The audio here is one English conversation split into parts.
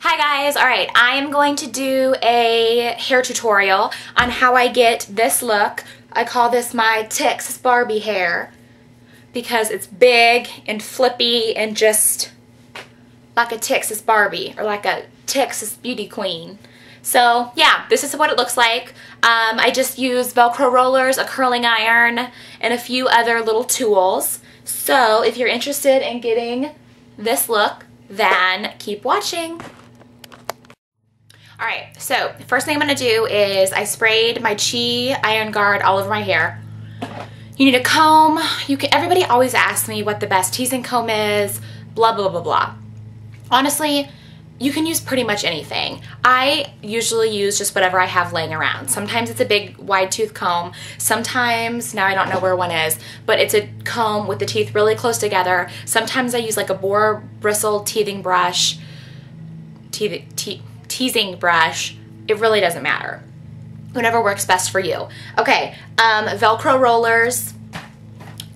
Hi guys, alright, I am going to do a hair tutorial on how I get this look. I call this my Texas Barbie hair because it's big and flippy and just like a Texas Barbie or like a Texas beauty queen. So yeah, this is what it looks like. I just use Velcro rollers, a curling iron, and a few other little tools. So if you're interested in getting this look, then keep watching. Alright, so the first thing I'm going to do is I sprayed my Chi Iron Guard all over my hair. You need a comb. Everybody always asks me what the best teasing comb is, blah, blah, blah, blah. Honestly, you can use pretty much anything. I usually use just whatever I have laying around. Sometimes it's a big wide tooth comb. Sometimes, now I don't know where one is, but it's a comb with the teeth really close together. Sometimes I use like a boar bristle teething brush. Teasing brush, it really doesn't matter. Whatever works best for you. Okay, Velcro rollers,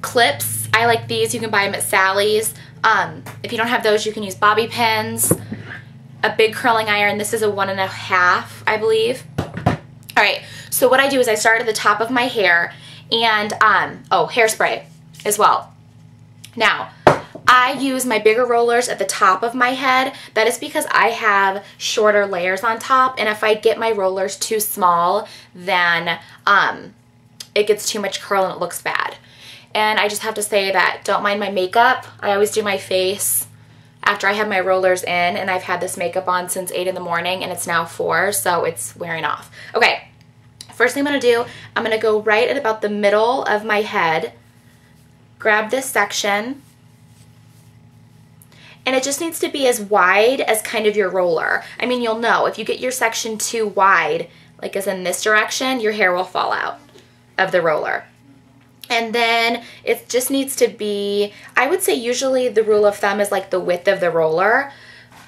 clips, I like these, you can buy them at Sally's. If you don't have those, you can use bobby pins, a big curling iron, this is a 1.5, I believe. All right, so what I do is I start at the top of my hair and, hairspray as well. Now, I use my bigger rollers at the top of my head. That is because I have shorter layers on top, and if I get my rollers too small, then it gets too much curl and it looks bad. And I just have to say that don't mind my makeup. I always do my face after I have my rollers in, and I've had this makeup on since 8 in the morning and it's now 4, so it's wearing off. Okay, first thing I'm going to do, I'm going to go right at about the middle of my head, grab this section, and it just needs to be as wide as kind of your roller. I mean, you'll know if you get your section too wide, like as in this direction, your hair will fall out of the roller. And then it just needs to be, I would say usually the rule of thumb is like the width of the roller.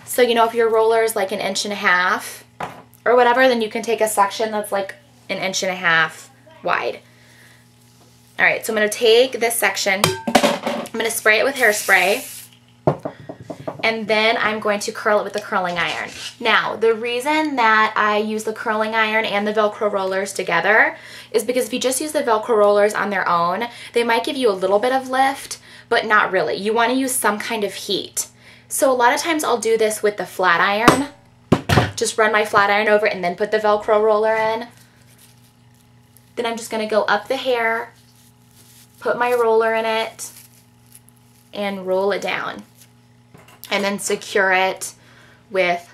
So, you know, if your roller is like 1.5 inches or whatever, then you can take a section that's like 1.5 inches wide. All right, so I'm going to take this section. I'm going to spray it with hairspray. And then I'm going to curl it with the curling iron. Now, the reason that I use the curling iron and the Velcro rollers together is because if you just use the Velcro rollers on their own, they might give you a little bit of lift, but not really. You want to use some kind of heat. So a lot of times I'll do this with the flat iron. Just run my flat iron over it and then put the Velcro roller in. Then I'm just going to go up the hair, put my roller in it, and roll it down. And then secure it with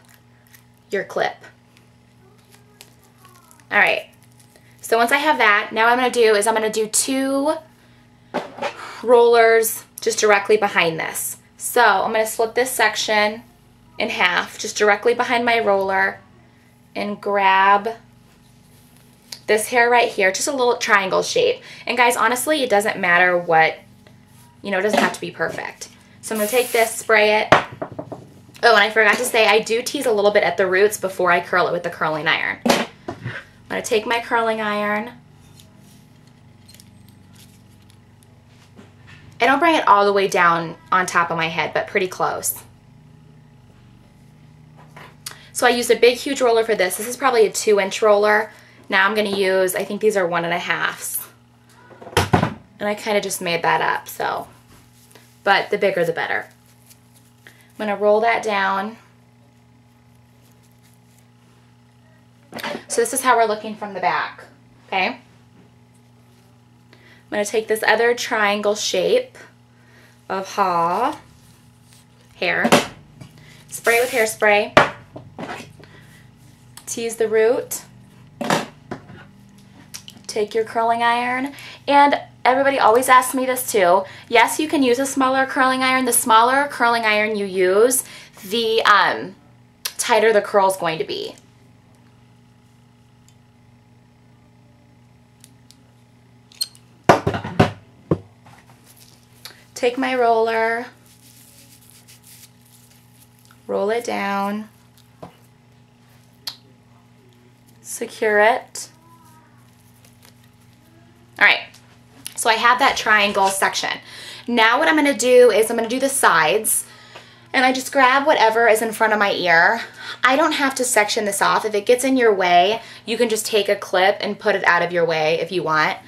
your clip. All right, so once I have that, now what I'm gonna do is I'm gonna do 2 rollers just directly behind this. So I'm gonna slip this section in half, just directly behind my roller, and grab this hair right here, just a little triangle shape. And guys, honestly, it doesn't matter what, you know, it doesn't have to be perfect. So I'm going to take this, spray it. Oh, and I forgot to say, I do tease a little bit at the roots before I curl it with the curling iron. I'm going to take my curling iron. I don't bring it all the way down on top of my head, but pretty close. So I used a big, huge roller for this. This is probably a 2-inch roller. Now I'm going to use, I think these are 1.5s. And I kind of just made that up, so... but the bigger the better. I'm going to roll that down. So this is how we're looking from the back, okay? I'm going to take this other triangle shape of hair, spray with hairspray, tease the root, take your curling iron, and everybody always asks me this too. Yes, you can use a smaller curling iron. The smaller curling iron you use, the tighter the curl is going to be. Take my roller, roll it down, secure it. All right. So I have that triangle section. Now what I'm going to do is I'm going to do the sides. and I just grab whatever is in front of my ear. I don't have to section this off. If it gets in your way, you can just take a clip and put it out of your way if you want.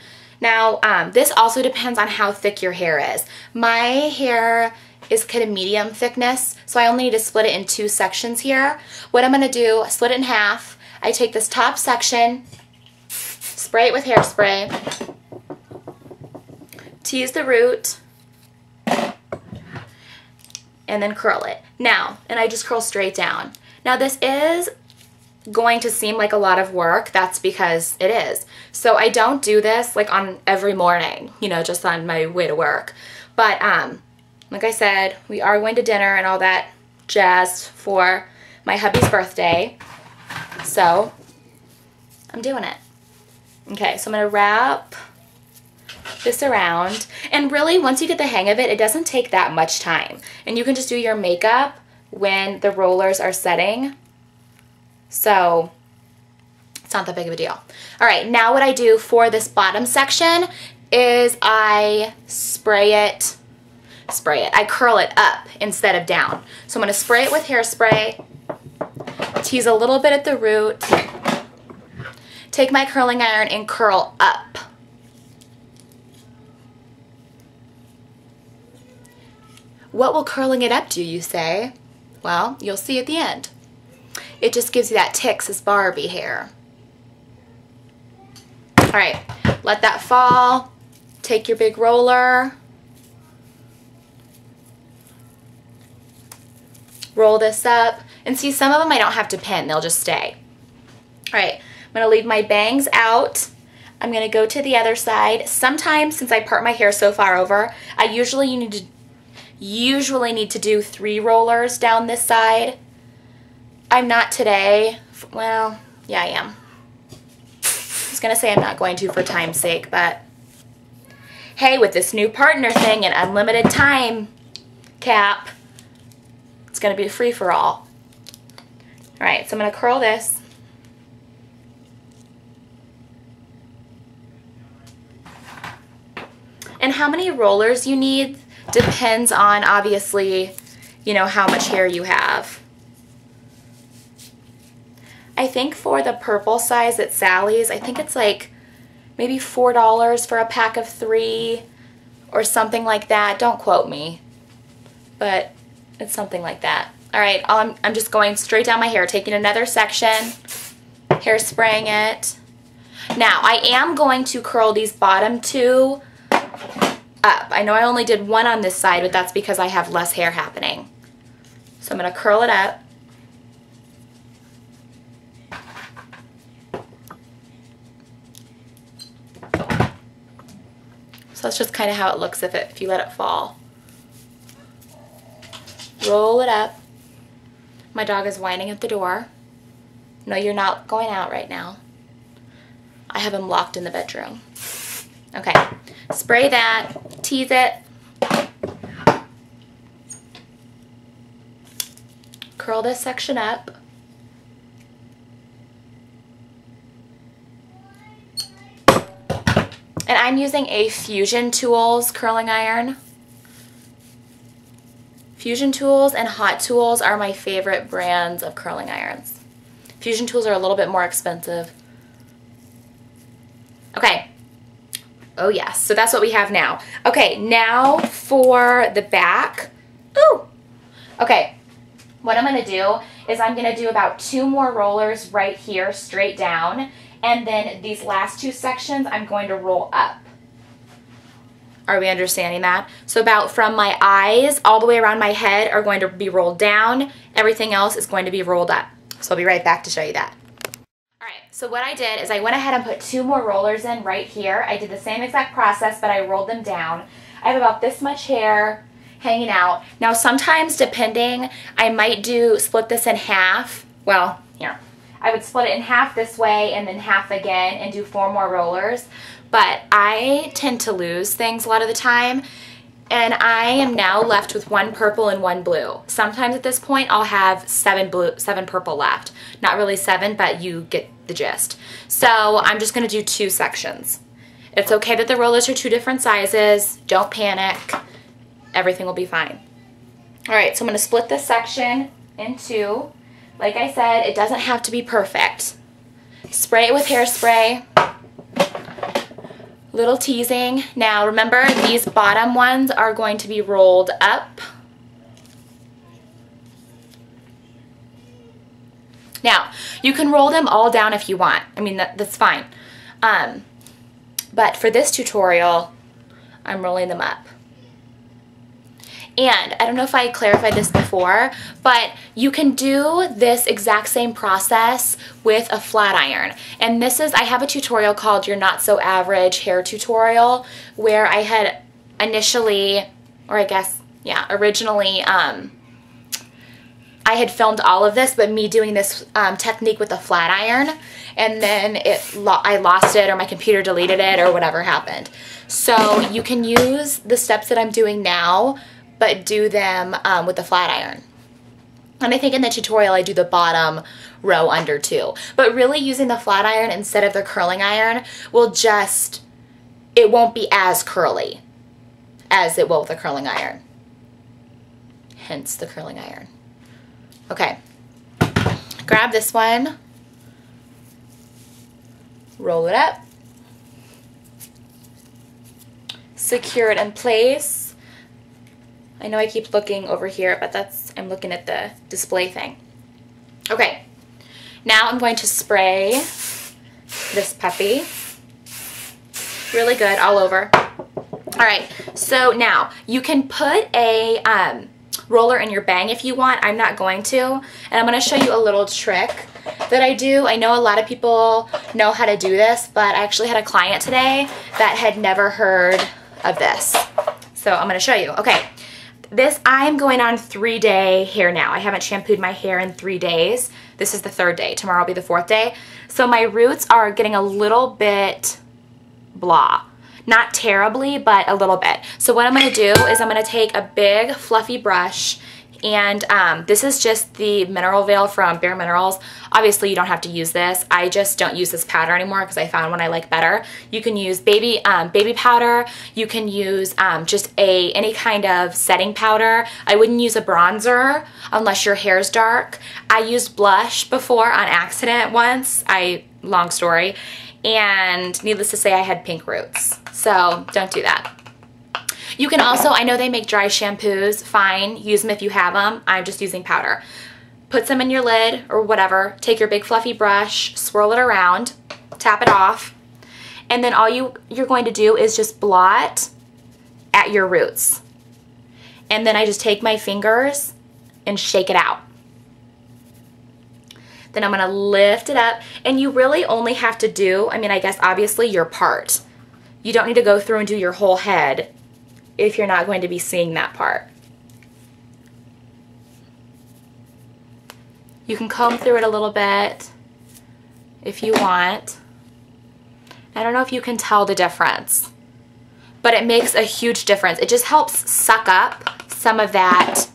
Now, this also depends on how thick your hair is. My hair is kind of medium thickness, so I only need to split it in two sections here. What I'm gonna do, split it in half. I take this top section, spray it with hairspray, tease the root, and then curl it. Now, and I just curl straight down. Now this is going to seem like a lot of work. That's because it is. So I don't do this like on every morning, you know, just on my way to work. But like I said, we are going to dinner and all that jazz for my hubby's birthday. So I'm doing it. Okay, so I'm gonna wrap this around. And really, once you get the hang of it, it doesn't take that much time. And you can just do your makeup when the rollers are setting. So it's not that big of a deal. All right, now what I do for this bottom section is I spray it. I curl it up instead of down. So I'm gonna spray it with hairspray, tease a little bit at the root, take my curling iron and curl up. What will curling it up do, you say? Well, you'll see at the end. It just gives you that Texas Barbie hair. All right, let that fall. Take your big roller. Roll this up. And see, some of them I don't have to pin, they'll just stay. All right, I'm gonna leave my bangs out. I'm gonna go to the other side. Sometimes, since I part my hair so far over, I usually need to do 3 rollers down this side. I'm not today. Well, yeah, I am. I was gonna say I'm not going to for time's sake, but hey, with this new partner thing and unlimited time cap, it's gonna be a free-for-all. All right, so I'm gonna curl this. And how many rollers you need depends on, obviously, you know, how much hair you have. I think for the purple size at Sally's, I think it's like maybe $4 for a pack of 3 or something like that. Don't quote me, but it's something like that. All right, I'm just going straight down my hair, taking another section, hairspraying it. Now, I am going to curl these bottom 2 up. I know I only did 1 on this side, but that's because I have less hair happening. So I'm gonna curl it up. So that's just kind of how it looks if you let it fall. Roll it up. My dog is whining at the door. No, you're not going out right now. I have him locked in the bedroom. Okay, spray that, tease it, curl this section up. And I'm using a Fusion Tools curling iron. Fusion Tools and Hot Tools are my favorite brands of curling irons. Fusion Tools are a little bit more expensive. Okay. Oh yes, so that's what we have now. Okay, now for the back. Ooh! Okay, what I'm gonna do is I'm gonna do about 2 more rollers right here, straight down, and then these last 2 sections I'm going to roll up. Are we understanding that? So about from my eyes all the way around my head are going to be rolled down. Everything else is going to be rolled up. So I'll be right back to show you that. All right, so what I did is I went ahead and put 2 more rollers in right here. I did the same exact process, but I rolled them down. I have about this much hair hanging out. Now sometimes, depending, I might split this in half. Well, here. I would split it in half this way and then half again and do 4 more rollers. But I tend to lose things a lot of the time, and I am now left with 1 purple and 1 blue. Sometimes at this point I'll have 7 purple left. Not really 7, but you get the gist. So I'm just gonna do 2 sections. It's okay that the rollers are 2 different sizes. Don't panic. Everything will be fine. Alright, so I'm going to split this section in two. Like I said, it doesn't have to be perfect. Spray it with hairspray. Little teasing. Now remember, these bottom ones are going to be rolled up. Now, you can roll them all down if you want. I mean, that's fine. But for this tutorial, I'm rolling them up. And I don't know if I clarified this before, but you can do this exact same process with a flat iron. And this is, I have a tutorial called Your Not So Average Hair Tutorial, where I had initially, or I guess, yeah, originally, I had filmed all of this, but me doing this technique with a flat iron, and then I lost it, or my computer deleted it, or whatever happened. So you can use the steps that I'm doing now, but do them with a flat iron. And I think in the tutorial I do the bottom row under too. But really using the flat iron instead of the curling iron will just, it won't be as curly as it will with the curling iron. Hence the curling iron. Okay, grab this one, roll it up, secure it in place. I know I keep looking over here, but that's, I'm looking at the display thing. Okay, now I'm going to spray this puppy really good all over. All right, so now you can put a roller in your bang if you want. I'm not going to, and I'm going to show you a little trick that I do. I know a lot of people know how to do this, but I actually had a client today that had never heard of this. So I'm going to show you. Okay. This, I'm going on 3-day hair now. I haven't shampooed my hair in 3 days. This is the 3rd day. Tomorrow will be the 4th day. So my roots are getting a little bit blah. Not terribly, but a little bit. So what I'm going to do is I'm going to take a big fluffy brush, and this is just the mineral veil from Bare Minerals. Obviously, you don't have to use this. I just don't use this powder anymore because I found one I like better. You can use baby powder. You can use just any kind of setting powder. I wouldn't use a bronzer unless your hair's dark. I used blush before on accident once. Long story. And needless to say, I had pink roots. So don't do that. You can also, I know they make dry shampoos, fine, use them if you have them. I'm just using powder. Put some in your lid or whatever, take your big fluffy brush, swirl it around, tap it off, and then all you're going to do is just blot at your roots. And then I just take my fingers and shake it out. Then I'm gonna lift it up, and you really only have to do, I mean, I guess obviously your part. You don't need to go through and do your whole head if you're not going to be seeing that part. You can comb through it a little bit if you want. I don't know if you can tell the difference, but it makes a huge difference. It just helps suck up some of that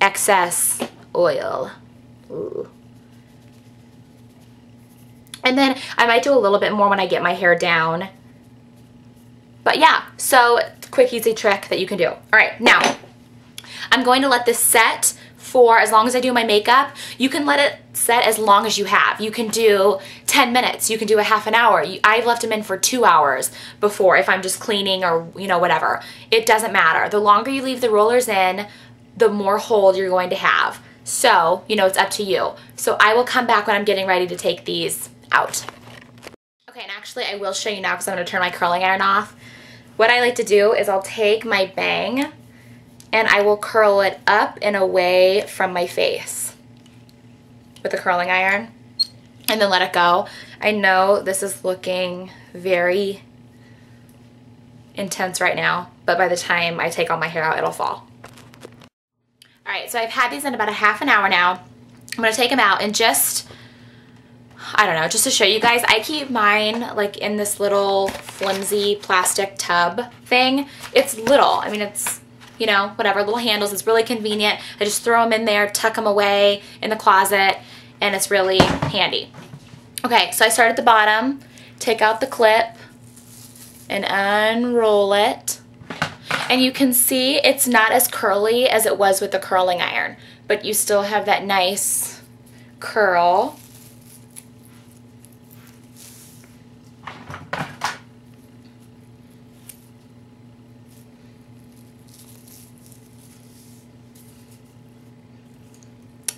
excess oil. Ooh. And then I might do a little bit more when I get my hair down. But yeah, so quick, easy trick that you can do. All right, now I'm going to let this set for as long as I do my makeup. You can let it set as long as you have. You can do 10 minutes. You can do a half an hour. I've left them in for 2 hours before if I'm just cleaning or, you know, whatever. It doesn't matter. The longer you leave the rollers in, the more hold you're going to have. So, you know, it's up to you. So I will come back when I'm getting ready to take these out. Okay, and actually I will show you now because I'm going to turn my curling iron off. What I like to do is I'll take my bang and I will curl it up and away from my face with a curling iron and then let it go. I know this is looking very intense right now, but by the time I take all my hair out, it'll fall. All right, so I've had these in about a half an hour now. I'm going to take them out and just, I don't know, just to show you guys, I keep mine like in this little flimsy plastic tub thing. It's little, I mean it's, you know, whatever, little handles, it's really convenient. I just throw them in there, tuck them away in the closet, and it's really handy. Okay, so I start at the bottom, take out the clip, and unroll it. And you can see it's not as curly as it was with the curling iron, but you still have that nice curl.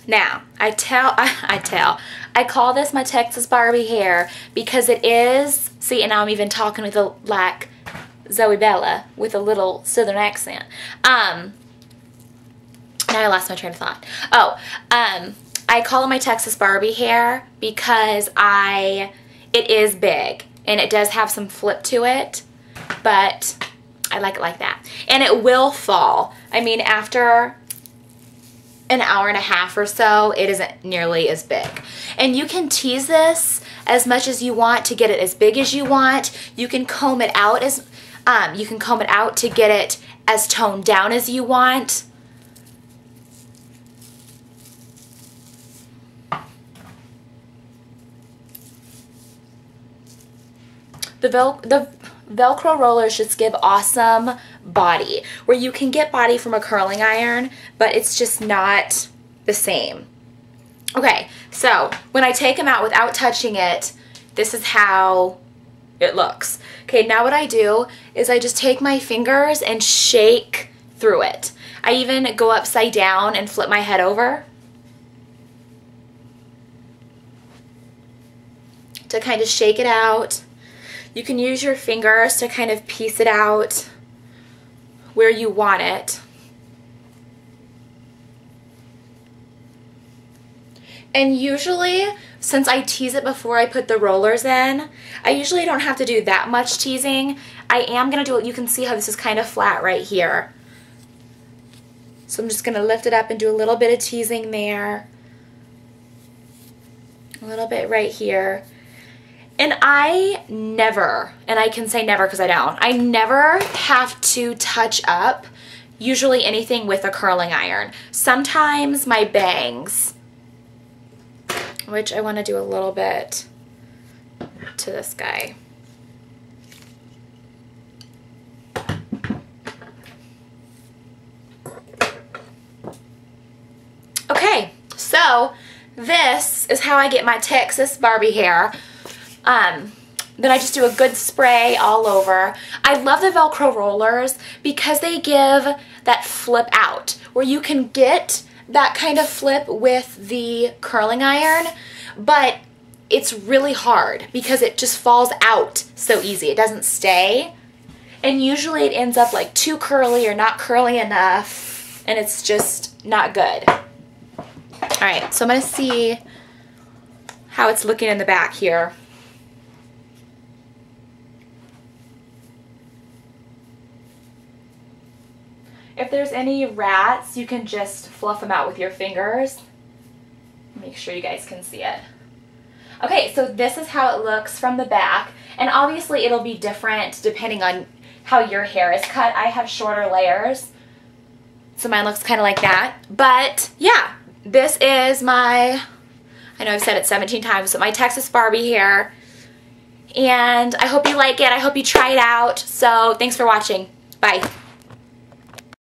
Now, I call this my Texas Barbie hair because it is, see, and now I'm even talking with a, like Zoe Bella with a little southern accent. Now I lost my train of thought. Oh, I call it my Texas Barbie hair because it is big and it does have some flip to it, but I like it like that. And it will fall. I mean, after an hour and a half or so, it isn't nearly as big. And you can tease this as much as you want to get it as big as you want. You can comb it out as you can comb it out to get it as toned down as you want. The Velcro rollers just give awesome body, where you can get body from a curling iron, but it's just not the same. Okay, so when I take them out without touching it, this is how it looks. Okay, now what I do is I just take my fingers and shake through it. I even go upside down and flip my head over to kind of shake it out. You can use your fingers to kind of piece it out where you want it. And usually, since I tease it before I put the rollers in, I usually don't have to do that much teasing. I am gonna do it, you can see how this is kind of flat right here. So I'm just gonna lift it up and do a little bit of teasing there. A little bit right here. And I never, and I can say never because I don't, I never have to touch up usually anything with a curling iron. Sometimes my bangs, which I want to do a little bit to this guy. Okay, so this is how I get my Texas Barbie hair. Then I just do a good spray all over. I love the Velcro rollers because they give that flip out, where you can get that kind of flip with the curling iron, but it's really hard because it just falls out so easy. It doesn't stay. And usually it ends up like too curly or not curly enough, and it's just not good. All right, so I'm gonna see how it's looking in the back here. If there's any rats, you can just fluff them out with your fingers. Make sure you guys can see it. Okay, so this is how it looks from the back. And obviously it'll be different depending on how your hair is cut. I have shorter layers, so mine looks kind of like that. But yeah, this is my, I know I've said it 17 times, but my Texas Barbie hair. And I hope you like it. I hope you try it out. So thanks for watching. Bye.